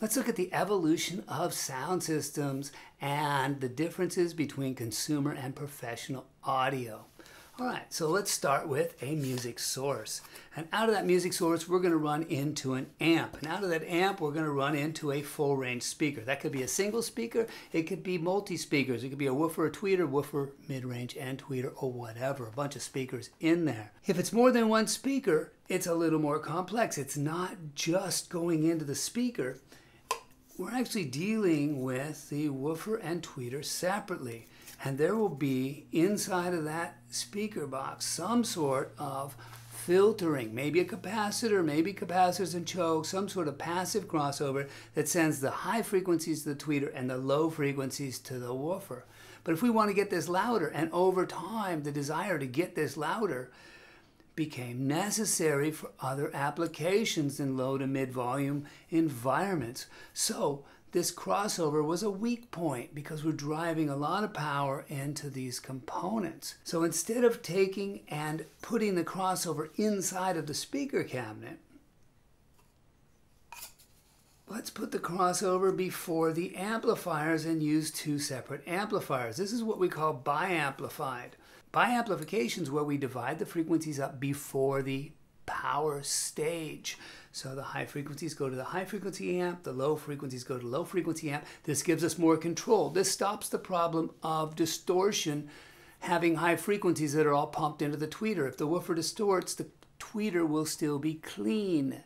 Let's look at the evolution of sound systems and the differences between consumer and professional audio. All right, so let's start with a music source. And out of that music source, we're going to run into an amp. And out of that amp, we're going to run into a full range speaker. That could be a single speaker. It could be multi-speakers. It could be a woofer, a tweeter, woofer, mid-range, and tweeter, or whatever. A bunch of speakers in there. If it's more than one speaker, it's a little more complex. It's not just going into the speaker. We're actually dealing with the woofer and tweeter separately. And there will be, inside of that speaker box, some sort of filtering. Maybe a capacitor, maybe capacitors and chokes, some sort of passive crossover that sends the high frequencies to the tweeter and the low frequencies to the woofer. But if we want to get this louder, and over time the desire to get this louder became necessary for other applications in low to mid volume environments. So this crossover was a weak point because we're driving a lot of power into these components. So instead of taking and putting the crossover inside of the speaker cabinet, let's put the crossover before the amplifiers and use two separate amplifiers. This is what we call biamplified. Biamplification is where we divide the frequencies up before the power stage. So the high frequencies go to the high frequency amp, the low frequencies go to low frequency amp. This gives us more control. This stops the problem of distortion, having high frequencies that are all pumped into the tweeter. If the woofer distorts, the tweeter will still be clean.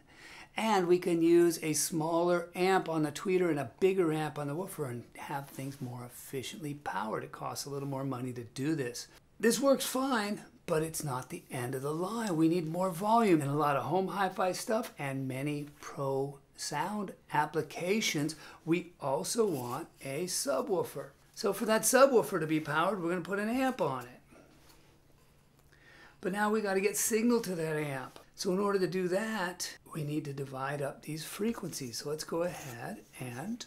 And we can use a smaller amp on the tweeter and a bigger amp on the woofer and have things more efficiently powered. It costs a little more money to do this. This works fine, but it's not the end of the line. We need more volume in a lot of home hi-fi stuff and many pro sound applications. We also want a subwoofer. So for that subwoofer to be powered, we're going to put an amp on it. But now we got to get signal to that amp. So in order to do that, we need to divide up these frequencies. So let's go ahead and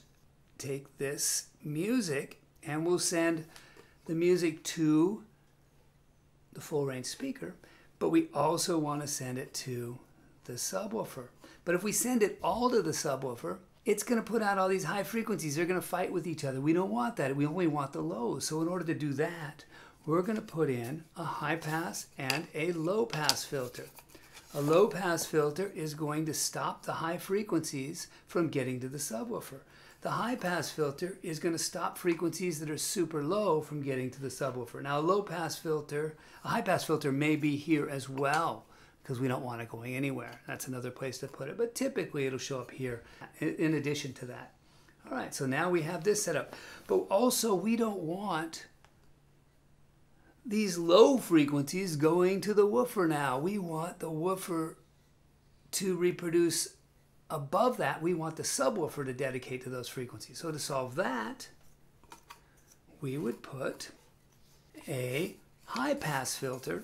take this music, and we'll send the music to the full range speaker, but we also want to send it to the subwoofer. But if we send it all to the subwoofer, it's going to put out all these high frequencies. They're going to fight with each other. We don't want that. We only want the lows. So in order to do that, we're going to put in a high pass and a low pass filter. A low pass filter is going to stop the high frequencies from getting to the subwoofer. The high pass filter is going to stop frequencies that are super low from getting to the subwoofer. Now a high pass filter may be here as well because we don't want it going anywhere. That's another place to put it, but typically it'll show up here in addition to that. All right, so now we have this set up. But also we don't want these low frequencies going to the woofer now. We want the woofer to reproduce above that. We want the subwoofer to dedicate to those frequencies. So to solve that, we would put a high pass filter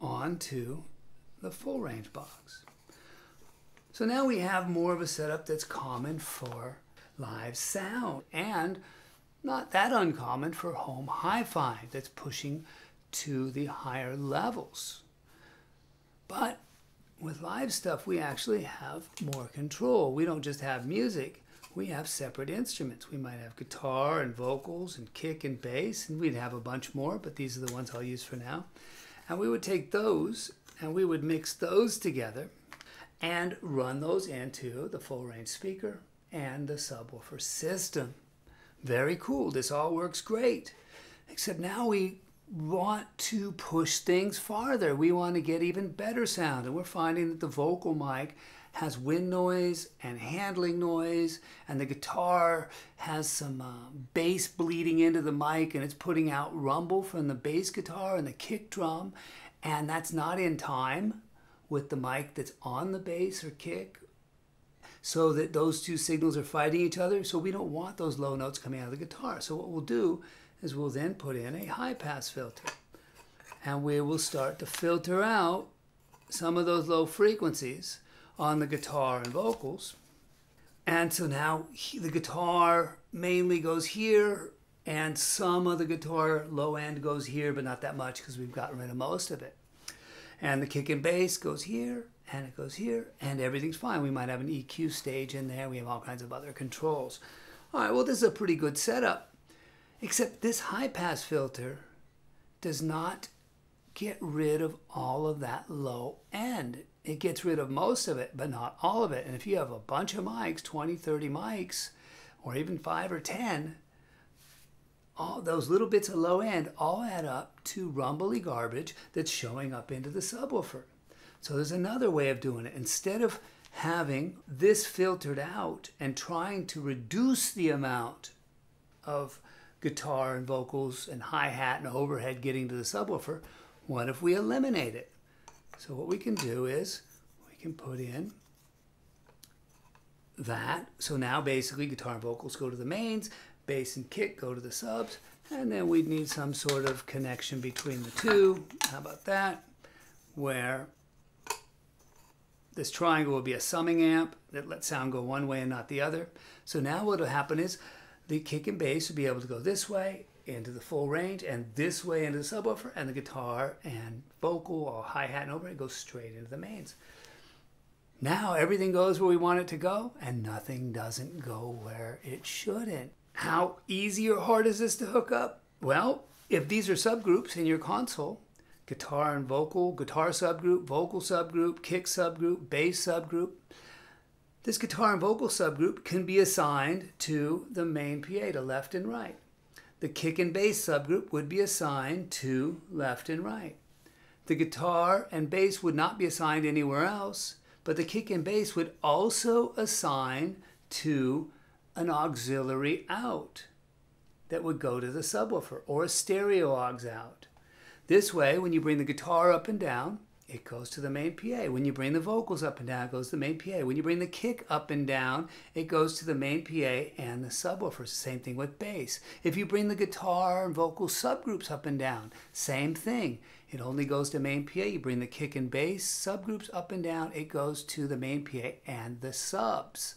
onto the full range box. So now we have more of a setup that's common for live sound and not that uncommon for home hi-fi that's pushing to the higher levels. But with live stuff, we actually have more control. We don't just have music. We have separate instruments. We might have guitar and vocals and kick and bass, and we'd have a bunch more, but these are the ones I'll use for now. And we would take those, and we would mix those together and run those into the full range speaker and the subwoofer system. Very cool. This all works great. Except now we want to push things farther. We want to get even better sound, and we're finding that the vocal mic has wind noise and handling noise, and the guitar has some bass bleeding into the mic, and it's putting out rumble from the bass guitar and the kick drum, and that's not in time with the mic that's on the bass or kick, so that those two signals are fighting each other. So we don't want those low notes coming out of the guitar. So what we'll do is we'll then put in a high pass filter, and we will start to filter out some of those low frequencies on the guitar and vocals. And so now the guitar mainly goes here, and some of the guitar low end goes here, but not that much because we've gotten rid of most of it. And the kick and bass goes here, and it goes here, and everything's fine. We might have an EQ stage in there. We have all kinds of other controls. All right, well, this is a pretty good setup, except this high-pass filter does not get rid of all of that low end. It gets rid of most of it, but not all of it. And if you have a bunch of mics, 20, 30 mics, or even 5 or 10, all those little bits of low end all add up to rumbly garbage that's showing up into the subwoofer. So there's another way of doing it. Instead of having this filtered out and trying to reduce the amount of guitar and vocals and hi-hat and overhead getting to the subwoofer, what if we eliminate it? So what we can do is we can put in that. So now basically guitar and vocals go to the mains, bass and kick go to the subs, and then we'd need some sort of connection between the two. How about that? Where this triangle will be a summing amp that lets sound go one way and not the other. So now what will happen is the kick and bass will be able to go this way into the full range and this way into the subwoofer, and the guitar and vocal or hi-hat and overhead goes straight into the mains. Now everything goes where we want it to go and nothing doesn't go where it shouldn't. How easy or hard is this to hook up? Well, if these are subgroups in your console, guitar and vocal, guitar subgroup, vocal subgroup, kick subgroup, bass subgroup, this guitar and vocal subgroup can be assigned to the main PA, to left and right. The kick and bass subgroup would be assigned to left and right. The guitar and bass would not be assigned anywhere else, but the kick and bass would also assign to an auxiliary out that would go to the subwoofer, or a stereo aux out. This way, when you bring the guitar up and down, it goes to the main PA. When you bring the vocals up and down, it goes to the main PA. When you bring the kick up and down, it goes to the main PA and the subwoofers. Same thing with bass. If you bring the guitar and vocal subgroups up and down, same thing. It only goes to main PA. You bring the kick and bass subgroups up and down, it goes to the main PA and the subs.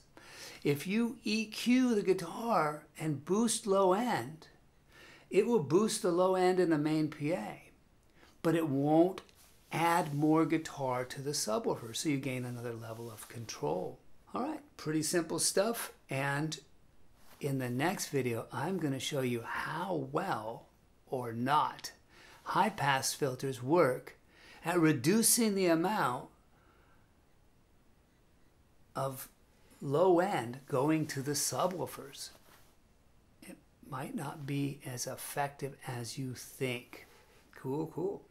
If you EQ the guitar and boost low end, it will boost the low end in the main PA, but it won't add more guitar to the subwoofer, so you gain another level of control. All right, pretty simple stuff, and in the next video, I'm going to show you how well or not high-pass filters work at reducing the amount of low end going to the subwoofers. It might not be as effective as you think. Cool, cool.